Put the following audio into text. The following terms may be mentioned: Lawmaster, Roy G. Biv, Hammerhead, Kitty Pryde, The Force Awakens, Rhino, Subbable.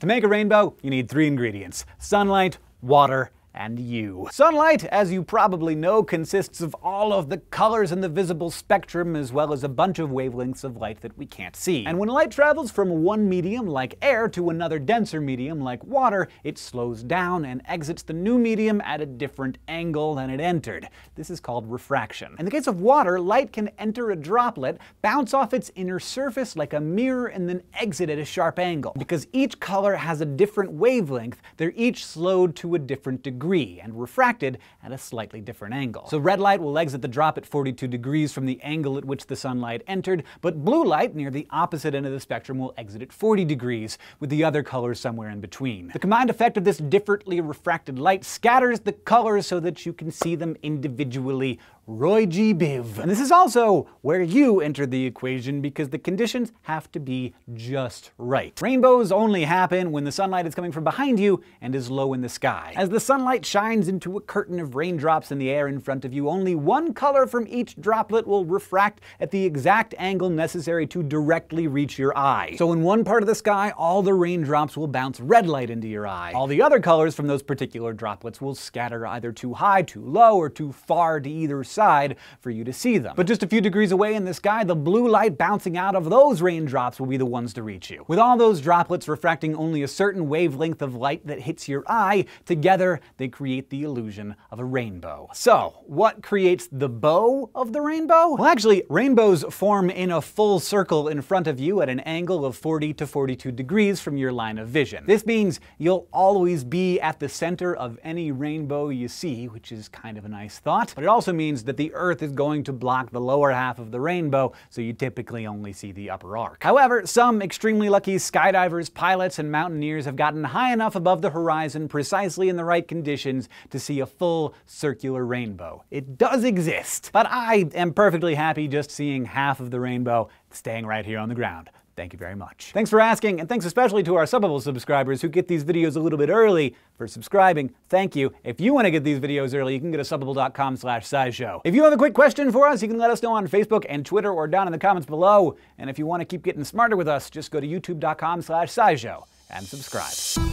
To make a rainbow, you need three ingredients: sunlight, water, and you. Sunlight, as you probably know, consists of all of the colors in the visible spectrum, as well as a bunch of wavelengths of light that we can't see. And when light travels from one medium, like air, to another denser medium, like water, it slows down and exits the new medium at a different angle than it entered. This is called refraction. In the case of water, light can enter a droplet, bounce off its inner surface like a mirror, and then exit at a sharp angle. Because each color has a different wavelength, they're each slowed to a different degree and refracted at a slightly different angle. So red light will exit the drop at 42 degrees from the angle at which the sunlight entered, but blue light, near the opposite end of the spectrum, will exit at 40 degrees, with the other colors somewhere in between. The combined effect of this differently refracted light scatters the colors so that you can see them individually. Roy G. Biv. And this is also where you enter the equation, because the conditions have to be just right. Rainbows only happen when the sunlight is coming from behind you and is low in the sky. As the sunlight shines into a curtain of raindrops in the air in front of you, only one color from each droplet will refract at the exact angle necessary to directly reach your eye. So in one part of the sky, all the raindrops will bounce red light into your eye. All the other colors from those particular droplets will scatter either too high, too low, or too far to either side for you to see them. But just a few degrees away in the sky, the blue light bouncing out of those raindrops will be the ones to reach you. With all those droplets refracting only a certain wavelength of light that hits your eye, together they create the illusion of a rainbow. So, what creates the bow of the rainbow? Well, actually, rainbows form in a full circle in front of you at an angle of 40 to 42 degrees from your line of vision. This means you'll always be at the center of any rainbow you see, which is kind of a nice thought, but it also means that the Earth is going to block the lower half of the rainbow, so you typically only see the upper arc. However, some extremely lucky skydivers, pilots, and mountaineers have gotten high enough above the horizon, precisely in the right conditions, to see a full circular rainbow. It does exist, but I am perfectly happy just seeing half of the rainbow, staying right here on the ground. Thank you very much. Thanks for asking, and thanks especially to our Subbable subscribers who get these videos a little bit early. For subscribing, thank you. If you want to get these videos early, you can go to subbable.com/scishow. If you have a quick question for us, you can let us know on Facebook and Twitter, or down in the comments below. And if you want to keep getting smarter with us, just go to youtube.com/scishow and subscribe.